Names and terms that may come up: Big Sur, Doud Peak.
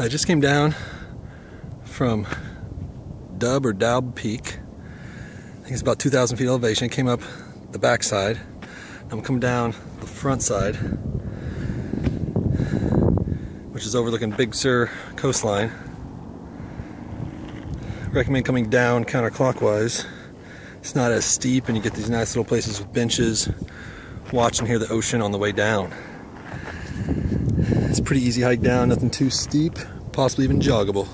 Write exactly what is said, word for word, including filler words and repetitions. I just came down from Doud or Doud Peak. I think it's about two thousand feet elevation. Came up the back side. I'm coming down the front side, which is overlooking Big Sur coastline. Recommend coming down counterclockwise. It's not as steep, and you get these nice little places with benches. Watch and hear the ocean on the way down. It's a pretty easy hike down, nothing too steep, possibly even joggable.